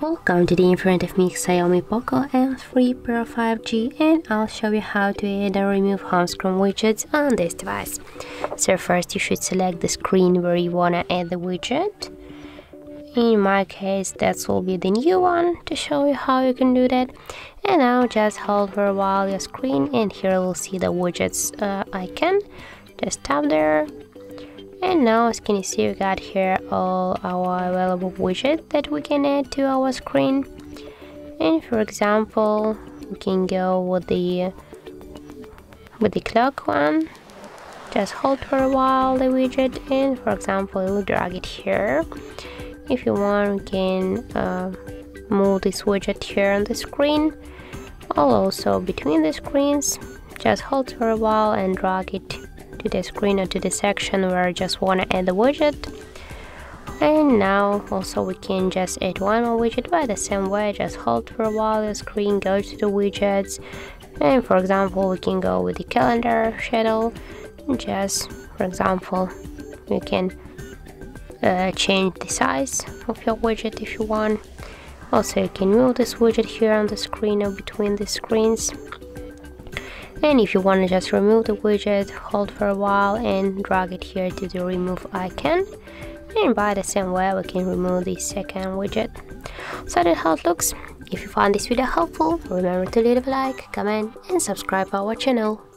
Welcome to the in front of me Xiaomi Poco M3 Pro 5G, and I'll show you how to add and remove home screen widgets on this device. So first you should select the screen where you wanna add the widget. In my case that will be the new one, to show you how you can do that. And now just hold for a while your screen, and here you'll see the widgets icon. Just tap there. And now, as can you see, we got here all our available widgets that we can add to our screen. And for example, we can go with the clock one. Just hold for a while the widget, and for example, we'll drag it here. If you want, we can move this widget here on the screen, or also between the screens. Just hold for a while and drag it to the screen or to the section where I just want to add the widget. And now also we can just add one more widget by the same way. Just hold for a while the screen, go to the widgets, and for example we can go with the calendar shadow. Just for example you can change the size of your widget if you want. Also you can move this widget here on the screen or between the screens. And if you want to just remove the widget, hold for a while and drag it here to the remove icon. And by the same way we can remove the second widget. So that's how it looks. If you found this video helpful, remember to leave a like, comment and subscribe our channel.